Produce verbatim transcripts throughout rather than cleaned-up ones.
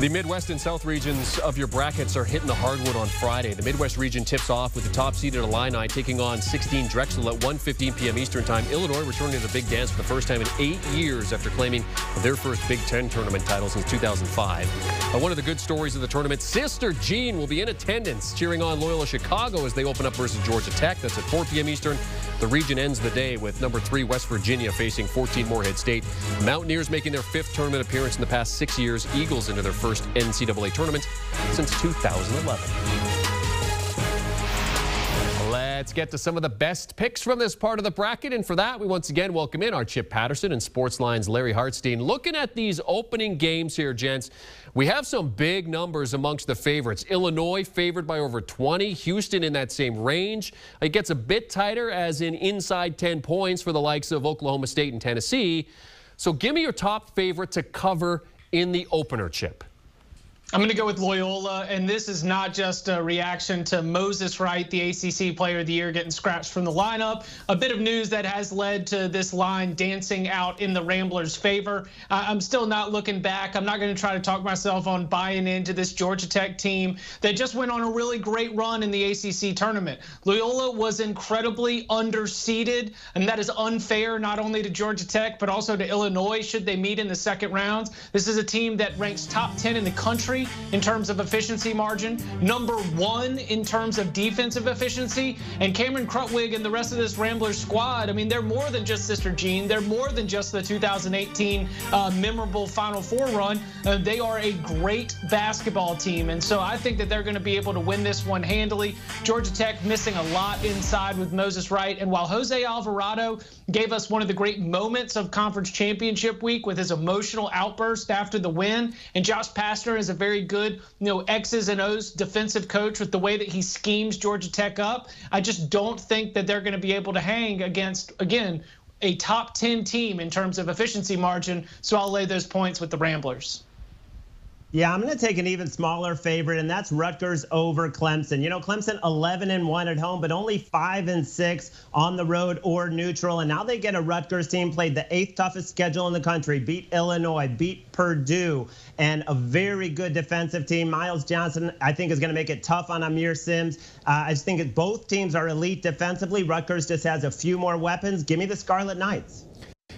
The Midwest and South regions of your brackets are hitting the hardwood on Friday. The Midwest region tips off with the top-seeded Illini taking on sixteen Drexel at one fifteen p m Eastern Time. Illinois returning to the Big Dance for the first time in eight years after claiming their first Big Ten tournament title since two thousand five. Uh, one of the good stories of the tournament, Sister Jean will be in attendance, cheering on Loyola Chicago as they open up versus Georgia Tech. That's at four p m Eastern. The region ends the day with number three West Virginia facing fourteen Moorhead State. Mountaineers making their fifth tournament appearance in the past six years. Eagles into their first First N C double A tournament since two thousand eleven. Let's get to some of the best picks from this part of the bracket, and for that we once again welcome in our Chip Patterson and Sportsline's Larry Hartstein. Looking at these opening games here, gents, we have some big numbers amongst the favorites. Illinois favored by over twenty, Houston in that same range. It gets a bit tighter as in inside ten points for the likes of Oklahoma State and Tennessee. So give me your top favorite to cover in the opener, Chip. I'm going to go with Loyola, and this is not just a reaction to Moses Wright, the A C C Player of the Year, getting scratched from the lineup. A bit of news that has led to this line dancing out in the Ramblers' favor. Uh, I'm still not looking back. I'm not going to try to talk myself on buying into this Georgia Tech team that just went on a really great run in the A C C tournament. Loyola was incredibly underseeded, and that is unfair not only to Georgia Tech but also to Illinois should they meet in the second round. This is a team that ranks top ten in the country in terms of efficiency margin, number one in terms of defensive efficiency, and Cameron Krutwig and the rest of this Ramblers squad, I mean, they're more than just Sister Jean. They're more than just the two thousand eighteen uh, memorable Final Four run. Uh, they are a great basketball team, and so I think that they're going to be able to win this one handily. Georgia Tech missing a lot inside with Moses Wright, and while Jose Alvarado gave us one of the great moments of conference championship week with his emotional outburst after the win, and Josh Pastner is a very Very good, you know, X's and O's defensive coach with the way that he schemes Georgia Tech up. I just don't think that they're going to be able to hang against, again, a top ten team in terms of efficiency margin. So I'll lay those points with the Ramblers. Yeah, I'm going to take an even smaller favorite, and that's Rutgers over Clemson. You know, Clemson eleven and one at home, but only five and six on the road or neutral. And now they get a Rutgers team, played the eighth toughest schedule in the country, beat Illinois, beat Purdue, and a very good defensive team. Miles Johnson, I think, is going to make it tough on Amir Sims. Uh, I just think both teams are elite defensively. Rutgers just has a few more weapons. Give me the Scarlet Knights.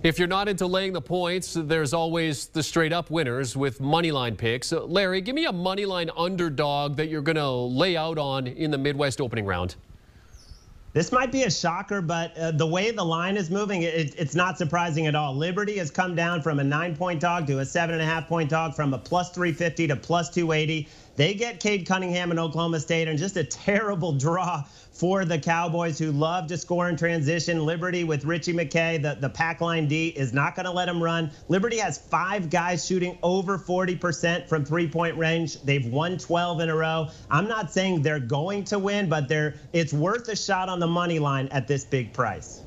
If you're not into laying the points, there's always the straight-up winners with moneyline picks. Larry, give me a moneyline underdog that you're going to lay out on in the Midwest opening round. This might be a shocker, but uh, the way the line is moving, it, it's not surprising at all. Liberty has come down from a nine-point dog to a seven-and-a-half-point dog, from a plus three fifty to plus two eighty. They get Cade Cunningham and Oklahoma State, and just a terrible draw for the Cowboys, who love to score in transition. Liberty with Richie McKay, the, the pack line D, is not going to let them run. Liberty has five guys shooting over forty percent from three-point range. They've won twelve in a row. I'm not saying they're going to win, but they're, it's worth a shot on the money line at this big price.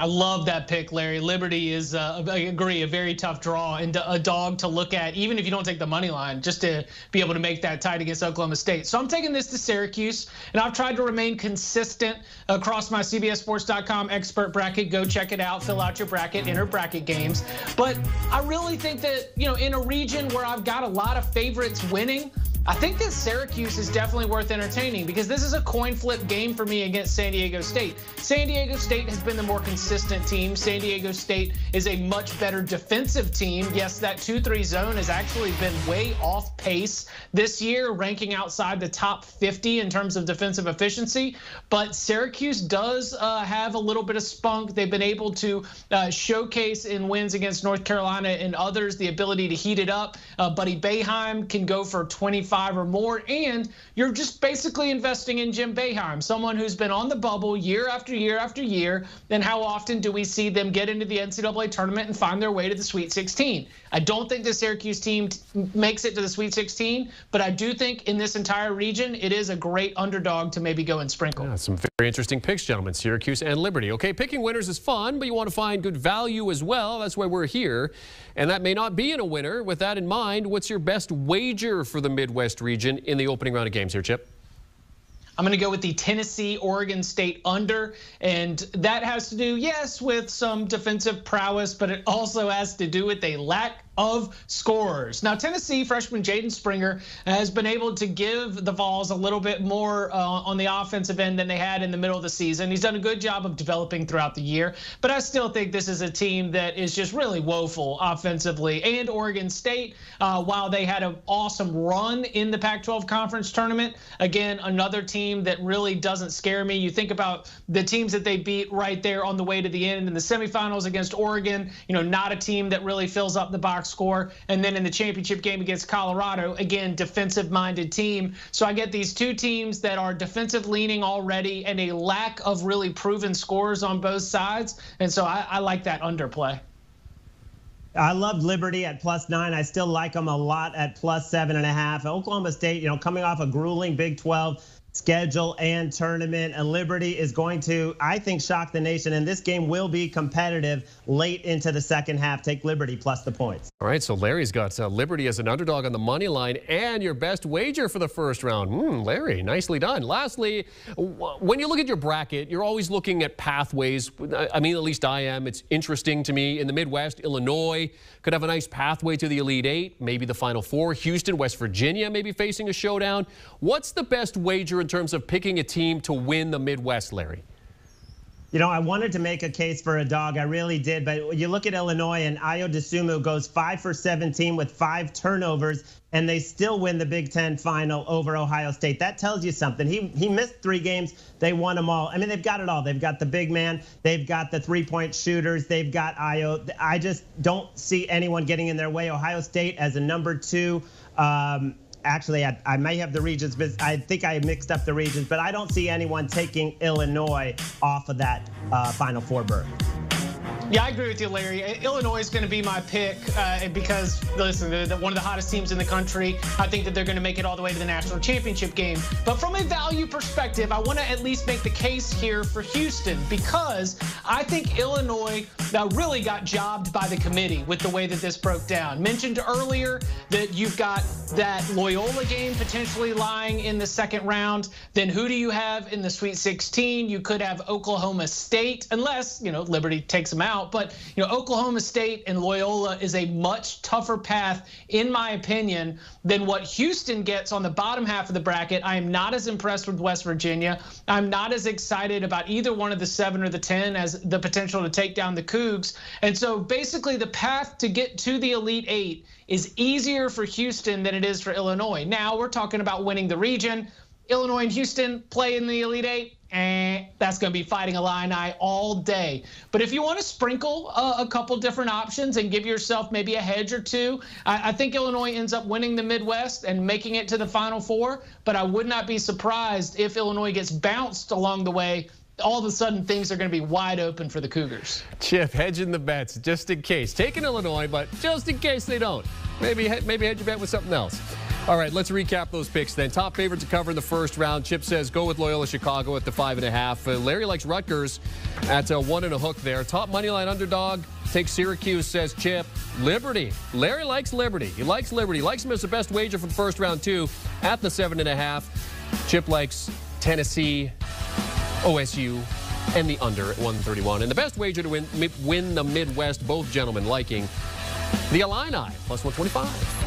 I love that pick, Larry. Liberty is, uh, I agree, a very tough draw and a dog to look at, even if you don't take the money line, just to be able to make that tight against Oklahoma State. So I'm taking this to Syracuse, and I've tried to remain consistent across my C B S Sports dot com expert bracket. Go check it out, fill out your bracket, enter bracket games. But I really think that, you know, in a region where I've got a lot of favorites winning, I think that Syracuse is definitely worth entertaining, because this is a coin flip game for me against San Diego State. San Diego State has been the more consistent team. San Diego State is a much better defensive team. Yes, that two three zone has actually been way off pace this year, ranking outside the top fifty in terms of defensive efficiency. But Syracuse does uh, have a little bit of spunk. They've been able to uh, showcase in wins against North Carolina and others the ability to heat it up. Uh, Buddy Boeheim can go for twenty-five or more, and you're just basically investing in Jim Boeheim, someone who's been on the bubble year after year after year. Then how often do we see them get into the N C double A tournament and find their way to the Sweet sixteen? I don't think the Syracuse team makes it to the Sweet sixteen, but I do think in this entire region, it is a great underdog to maybe go and sprinkle. Yeah, some very interesting picks, gentlemen, Syracuse and Liberty. Okay, picking winners is fun, but you want to find good value as well. That's why we're here, and that may not be in a winner. With that in mind, what's your best wager for the Midwest region in the opening round of games here, Chip? I'm going to go with the Tennessee-Oregon State under, and that has to do, yes, with some defensive prowess, but it also has to do with a lack of scorers. Now, Tennessee freshman Jaden Springer has been able to give the Vols a little bit more uh, on the offensive end than they had in the middle of the season. He's done a good job of developing throughout the year, but I still think this is a team that is just really woeful offensively. And Oregon State, uh, while they had an awesome run in the Pac twelve conference tournament, again, another team that really doesn't scare me. You think about the teams that they beat right there on the way to the end in the semifinals against Oregon, you know, not a team that really fills up the box score. And then in the championship game against Colorado, again, defensive-minded team. So I get these two teams that are defensive-leaning already and a lack of really proven scores on both sides. And so I, I like that underplay. I loved Liberty at plus nine. I still like them a lot at plus seven and a half. Oklahoma State, you know, coming off a grueling Big twelve schedule and tournament, and Liberty is going to, I think, shock the nation. And this game will be competitive late into the second half. Take Liberty plus the points. All right, so Larry's got uh, Liberty as an underdog on the money line and your best wager for the first round. Mm, Larry, nicely done. Lastly, when you look at your bracket, you're always looking at pathways. I mean, at least I am. It's interesting to me. In the Midwest, Illinois could have a nice pathway to the Elite Eight, maybe the Final Four. Houston, West Virginia maybe facing a showdown. What's the best wager in terms of picking a team to win the Midwest, Larry? You know, I wanted to make a case for a dog. I really did. But you look at Illinois, and Io Desumu goes five for seventeen with five turnovers, and they still win the Big Ten final over Ohio State. That tells you something. He he missed three games. They won them all. I mean, they've got it all. They've got the big man. They've got the three-point shooters. They've got Io. I just don't see anyone getting in their way. Ohio State as a number two. Um, Actually, I, I may have the regions, but I think I mixed up the regions, but I don't see anyone taking Illinois off of that uh, Final Four berth. Yeah, I agree with you, Larry. Illinois is going to be my pick uh, because, listen, they're one of the hottest teams in the country. I think that they're going to make it all the way to the national championship game. But from a value perspective, I want to at least make the case here for Houston because I think Illinois uh, really got jobbed by the committee with the way that this broke down. Mentioned earlier that you've got that Loyola game potentially lying in the second round. Then who do you have in the Sweet sixteen? You could have Oklahoma State, unless, you know, Liberty takes them out. But, you know, Oklahoma State and Loyola is a much tougher path, in my opinion, than what Houston gets on the bottom half of the bracket. I am not as impressed with West Virginia. I'm not as excited about either one of the seven or the ten as the potential to take down the Cougs. And so basically the path to get to the Elite Eight is easier for Houston than it is for Illinois. Now we're talking about winning the region. Illinois and Houston play in the Elite Eight. And that's going to be fighting Illini all day. But if you want to sprinkle a, a couple different options and give yourself maybe a hedge or two, I, I think Illinois ends up winning the Midwest and making it to the Final Four. But I would not be surprised if Illinois gets bounced along the way. All of a sudden, things are going to be wide open for the Cougars. Chip, hedging the bets just in case. Taking Illinois, but just in case they don't. Maybe, maybe hedge your bet with something else. All right, let's recap those picks then. Top favorite to cover in the first round. Chip says go with Loyola Chicago at the five and a half. Uh, Larry likes Rutgers at uh, one and a hook there. Top moneyline underdog takes Syracuse, says Chip. Liberty. Larry likes Liberty. He likes Liberty. Likes him as the best wager from first round two at the seven and a half. Chip likes Tennessee, O S U, and the under at one thirty-one. And the best wager to win, win the Midwest, both gentlemen liking the Illini, plus one twenty-five.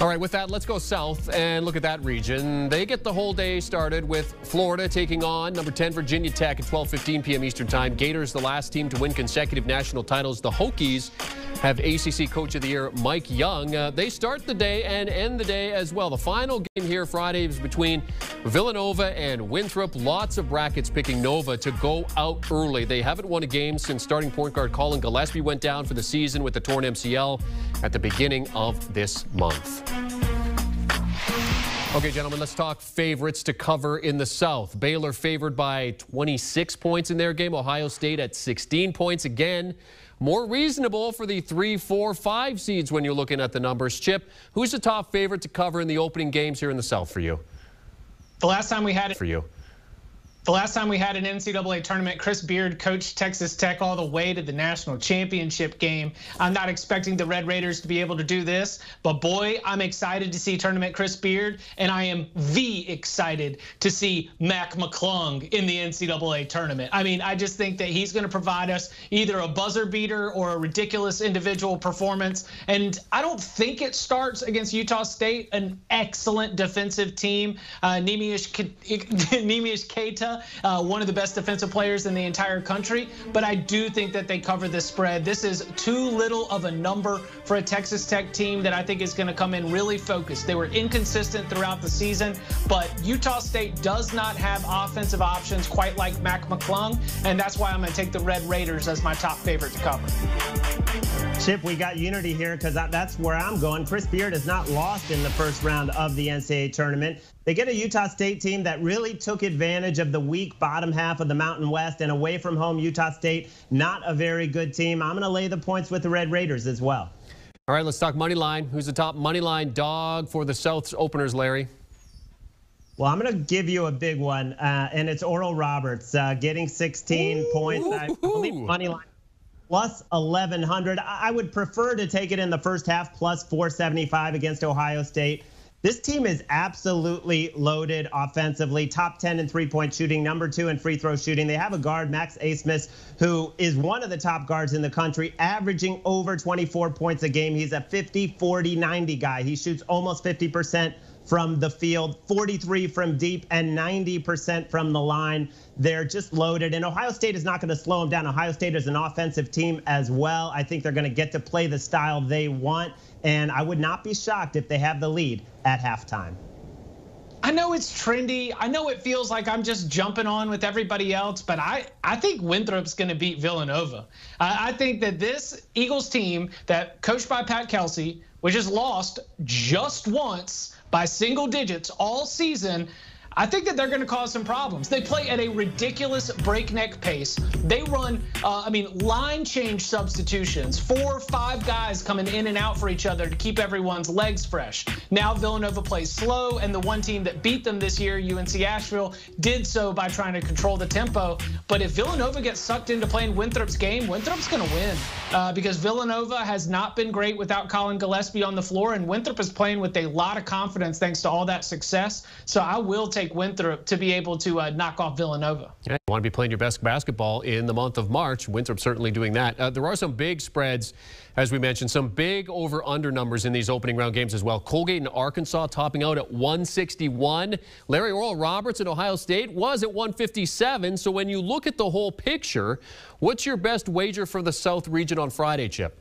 All right, with that, let's go south and look at that region. They get the whole day started with Florida taking on number ten Virginia Tech at twelve fifteen p m Eastern Time. Gators, the last team to win consecutive national titles. The Hokies have A C C Coach of the Year Mike Young. Uh, they start the day and end the day as well. The final game here Friday is between Villanova and Winthrop. Lots of brackets picking Nova to go out early. They haven't won a game since starting point guard Colin Gillespie went down for the season with the torn M C L at the beginning of this month. Okay, gentlemen, let's talk favorites to cover in the South. Baylor favored by twenty-six points in their game. Ohio State at sixteen points. Again, more reasonable for the three, four, five seeds when you're looking at the numbers. Chip, who's the top favorite to cover in the opening games here in the South for you? The last time we had it for you. The last time we had an N C double A tournament, Chris Beard coached Texas Tech all the way to the national championship game. I'm not expecting the Red Raiders to be able to do this, but boy, I'm excited to see tournament Chris Beard, and I am V excited to see Mac McClung in the N C double A tournament. I mean, I just think that he's going to provide us either a buzzer beater or a ridiculous individual performance, and I don't think it starts against Utah State, an excellent defensive team. Uh, Nemish Kata, Uh, one of the best defensive players in the entire country, but I do think that they cover this spread. This is too little of a number for a Texas Tech team that I think is going to come in really focused. They were inconsistent throughout the season, but Utah State does not have offensive options quite like Mac McClung, and that's why I'm going to take the Red Raiders as my top favorite to cover. Chip, we got unity here because that's where I'm going. Chris Beard is not lost in the first round of the N C double A tournament. They get a Utah State team that really took advantage of the weak bottom half of the Mountain West, and away from home, Utah State, not a very good team. I'm going to lay the points with the Red Raiders as well. All right, let's talk money line. Who's the top money line dog for the South's openers, Larry? Well, I'm going to give you a big one, uh, and it's Oral Roberts uh, getting sixteen Ooh. Points. I believe money line plus eleven hundred. I would prefer to take it in the first half, plus four seventy-five against Ohio State. This team is absolutely loaded offensively, top ten in three-point shooting, number two in free throw shooting. They have a guard, Max Abmas, who is one of the top guards in the country, averaging over twenty-four points a game. He's a fifty, forty, ninety guy. He shoots almost fifty percent from the field, forty-three from deep, and ninety percent from the line. They're just loaded, and Ohio State is not going to slow them down. Ohio State is an offensive team as well. I think they're going to get to play the style they want, and I would not be shocked if they have the lead at halftime. I know it's trendy. I know it feels like I'm just jumping on with everybody else, but I, I think Winthrop's going to beat Villanova. I, I think that this Eagles team that coached by Pat Kelsey, which has lost just once by single digits all season, I think that they're going to cause some problems. They play at a ridiculous breakneck pace. They run, uh, I mean, line change substitutions. Four or five guys coming in and out for each other to keep everyone's legs fresh. Now Villanova plays slow, and the one team that beat them this year, U N C Asheville, did so by trying to control the tempo. But if Villanova gets sucked into playing Winthrop's game, Winthrop's going to win uh, because Villanova has not been great without Colin Gillespie on the floor, and Winthrop is playing with a lot of confidence thanks to all that success. So I will take Winthrop to be able to uh, knock off Villanova. Yeah, you want to be playing your best basketball in the month of March. Winthrop certainly doing that. Uh, there are some big spreads, as we mentioned, some big over-under numbers in these opening round games as well. Colgate and Arkansas topping out at one sixty-one. Larry, Oral Roberts at Ohio State was at one fifty-seven. So when you look at the whole picture, what's your best wager for the South region on Friday, Chip?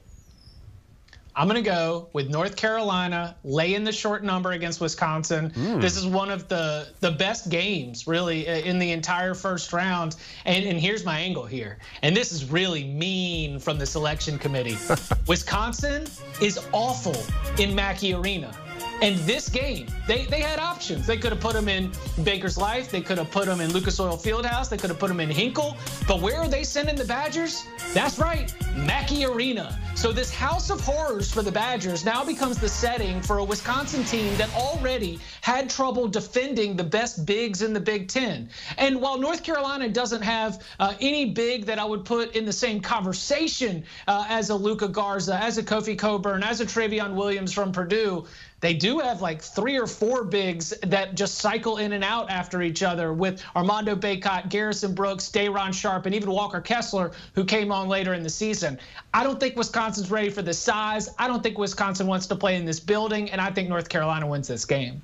I'm going to go with North Carolina, lay in the short number against Wisconsin. Mm. This is one of the, the best games, really, in the entire first round. And, and here's my angle here. And this is really mean from the selection committee. Wisconsin is awful in Mackey Arena. And this game, they, they had options. They could have put them in Baker's Life. They could have put them in Lucas Oil Fieldhouse. They could have put them in Hinkle. But where are they sending the Badgers? That's right, Mackey Arena. So this house of horrors for the Badgers now becomes the setting for a Wisconsin team that already had trouble defending the best bigs in the Big Ten. And while North Carolina doesn't have uh, any big that I would put in the same conversation uh, as a Luka Garza, as a Kofi Coburn, as a Travion Williams from Purdue, they do have like three or four bigs that just cycle in and out after each other with Armando Baycott, Garrison Brooks, De'Ron Sharp, and even Walker Kessler, who came on later in the season. I don't think Wisconsin's ready for the size. I don't think Wisconsin wants to play in this building, and I think North Carolina wins this game.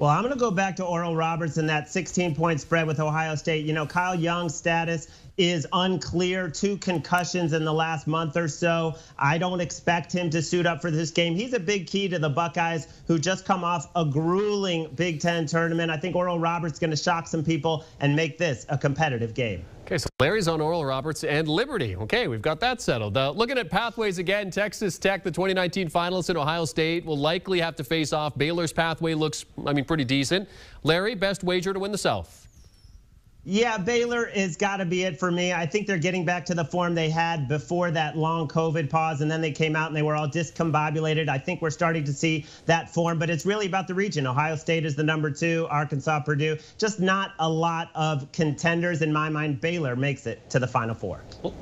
Well, I'm going to go back to Oral Roberts and that sixteen-point spread with Ohio State. You know, Kyle Young's status is unclear. Two concussions in the last month or so. I don't expect him to suit up for this game. He's a big key to the Buckeyes, who just come off a grueling Big Ten tournament. I think Oral Roberts is going to shock some people and make this a competitive game. Okay, so Larry's on Oral Roberts and Liberty. Okay, we've got that settled. Uh, looking at pathways again, Texas Tech, the twenty nineteen finalists, in Ohio State will likely have to face off. Baylor's pathway looks, I mean, pretty decent. Larry, best wager to win the South? Yeah, Baylor has got to be it for me. I think they're getting back to the form they had before that long COVID pause, and then they came out and they were all discombobulated. I think we're starting to see that form, but it's really about the region. Ohio State is the number two, Arkansas, Purdue. Just not a lot of contenders. In my mind, Baylor makes it to the Final Four. Well,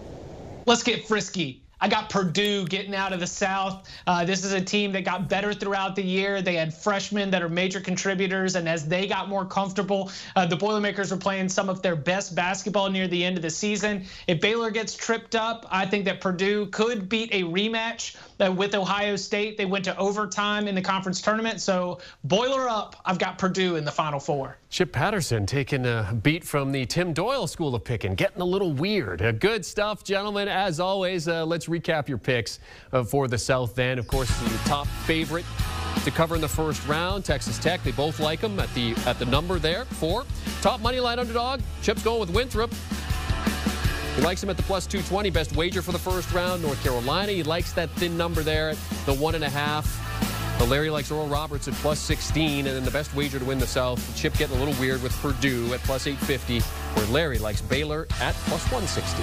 let's get frisky. I got Purdue getting out of the South. Uh, this is a team that got better throughout the year. They had freshmen that are major contributors, and as they got more comfortable, uh, the Boilermakers were playing some of their best basketball near the end of the season. If Baylor gets tripped up, I think that Purdue could beat a rematch with Ohio State. They went to overtime in the conference tournament, so boiler up. I've got Purdue in the Final Four. Chip Patterson taking a beat from the Tim Doyle school of picking, getting a little weird. Uh, good stuff, gentlemen. As always, uh, let's recap your picks uh, for the South then. Of course, the top favorite to cover in the first round, Texas Tech. They both like them at the at the number there, four. Top money line underdog, Chip's going with Winthrop. He likes him at the plus two twenty. Best wager for the first round, North Carolina. He likes that thin number there at the one and a half. But Larry likes Oral Roberts at plus sixteen, and then the best wager to win the South. Chip getting a little weird with Purdue at plus eight fifty, where Larry likes Baylor at plus one sixty.